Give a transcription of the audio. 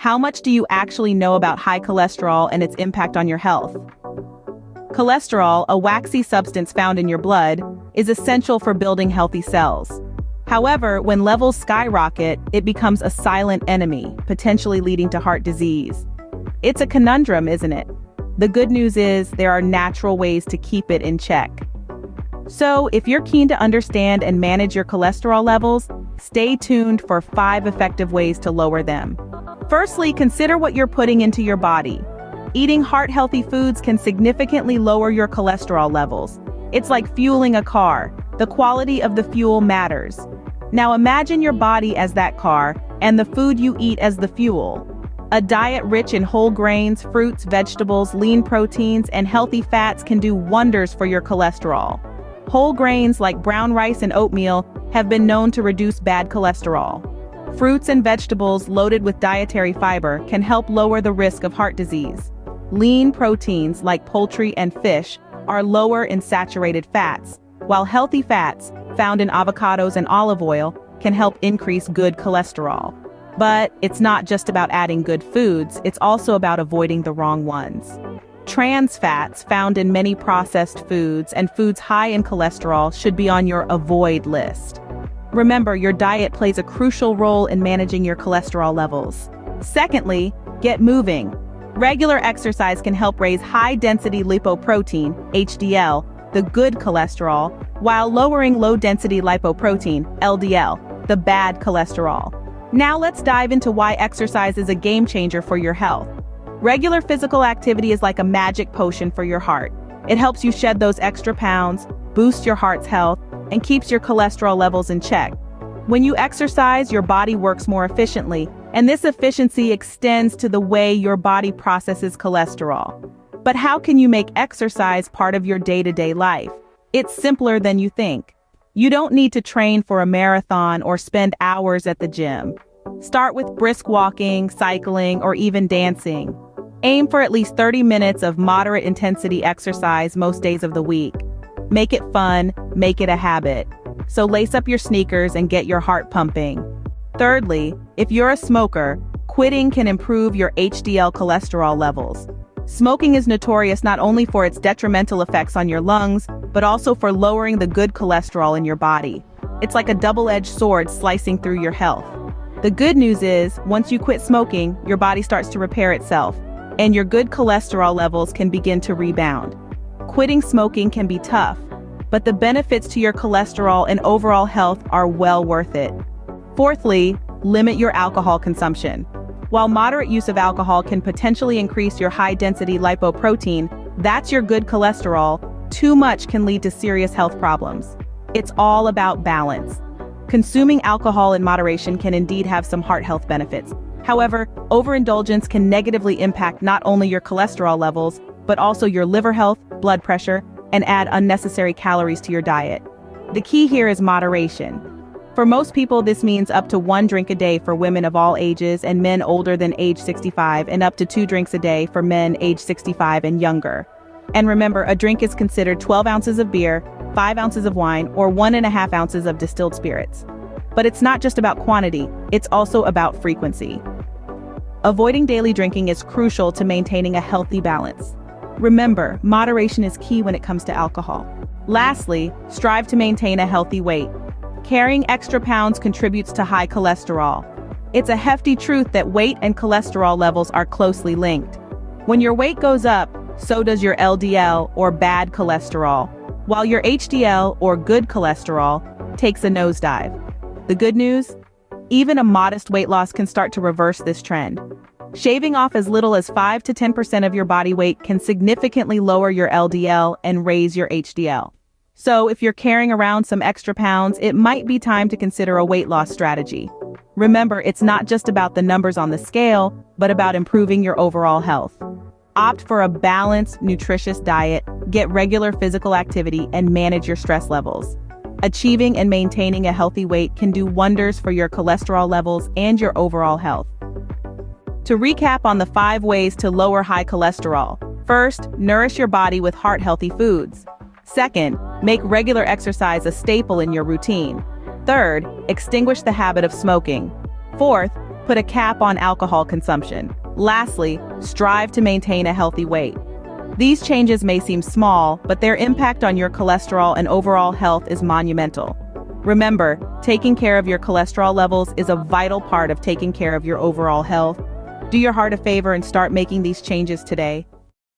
How much do you actually know about high cholesterol and its impact on your health? Cholesterol, a waxy substance found in your blood, is essential for building healthy cells. However, when levels skyrocket, it becomes a silent enemy, potentially leading to heart disease. It's a conundrum, isn't it? The good news is there are natural ways to keep it in check. So, if you're keen to understand and manage your cholesterol levels, stay tuned for 5 effective ways to lower them. Firstly, consider what you're putting into your body. Eating heart-healthy foods can significantly lower your cholesterol levels. It's like fueling a car. The quality of the fuel matters. Now imagine your body as that car, and the food you eat as the fuel. A diet rich in whole grains, fruits, vegetables, lean proteins, and healthy fats can do wonders for your cholesterol. Whole grains like brown rice and oatmeal have been known to reduce bad cholesterol. Fruits and vegetables loaded with dietary fiber can help lower the risk of heart disease. Lean proteins like poultry and fish are lower in saturated fats, while healthy fats, found in avocados and olive oil, can help increase good cholesterol. But it's not just about adding good foods, it's also about avoiding the wrong ones. Trans fats found in many processed foods and foods high in cholesterol should be on your avoid list. Remember, your diet plays a crucial role in managing your cholesterol levels. Secondly, get moving. Regular exercise can help raise high-density lipoprotein, HDL, the good cholesterol, while lowering low-density lipoprotein, LDL, the bad cholesterol. Now let's dive into why exercise is a game changer for your health. Regular physical activity is like a magic potion for your heart. It helps you shed those extra pounds, boosts your heart's health, and keeps your cholesterol levels in check. When you exercise, your body works more efficiently, and this efficiency extends to the way your body processes cholesterol. But how can you make exercise part of your day-to-day life? It's simpler than you think. You don't need to train for a marathon or spend hours at the gym. Start with brisk walking, cycling, or even dancing. Aim for at least 30 minutes of moderate intensity exercise most days of the week. Make it fun, make it a habit. So lace up your sneakers and get your heart pumping. Thirdly, if you're a smoker, quitting can improve your HDL cholesterol levels. Smoking is notorious not only for its detrimental effects on your lungs, but also for lowering the good cholesterol in your body. It's like a double-edged sword slicing through your health. The good news is, once you quit smoking, your body starts to repair itself, and your good cholesterol levels can begin to rebound. Quitting smoking can be tough, but the benefits to your cholesterol and overall health are well worth it. Fourthly, limit your alcohol consumption. While moderate use of alcohol can potentially increase your high-density lipoprotein, that's your good cholesterol, too much can lead to serious health problems. It's all about balance. Consuming alcohol in moderation can indeed have some heart health benefits. However, overindulgence can negatively impact not only your cholesterol levels, but also your liver health, blood pressure, and add unnecessary calories to your diet. The key here is moderation. For most people, this means up to 1 drink a day for women of all ages and men older than age 65, and up to 2 drinks a day for men age 65 and younger. And remember, a drink is considered 12 ounces of beer, 5 ounces of wine, or 1.5 ounces of distilled spirits. But it's not just about quantity, it's also about frequency. Avoiding daily drinking is crucial to maintaining a healthy balance. Remember, moderation is key when it comes to alcohol. Lastly, strive to maintain a healthy weight. Carrying extra pounds contributes to high cholesterol. It's a hefty truth that weight and cholesterol levels are closely linked. When your weight goes up, so does your LDL, or bad cholesterol, while your HDL, or good cholesterol, takes a nosedive. The good news? Even a modest weight loss can start to reverse this trend. Shaving off as little as 5 to 10% of your body weight can significantly lower your LDL and raise your HDL. So if you're carrying around some extra pounds, it might be time to consider a weight loss strategy. Remember, it's not just about the numbers on the scale, but about improving your overall health. Opt for a balanced, nutritious diet, get regular physical activity, and manage your stress levels. Achieving and maintaining a healthy weight can do wonders for your cholesterol levels and your overall health. To recap on the 5 ways to lower high cholesterol. First, nourish your body with heart-healthy foods. Second, make regular exercise a staple in your routine. Third, extinguish the habit of smoking. Fourth, put a cap on alcohol consumption. Lastly, strive to maintain a healthy weight. These changes may seem small, but their impact on your cholesterol and overall health is monumental. Remember, taking care of your cholesterol levels is a vital part of taking care of your overall health. Do your heart a favor and start making these changes today.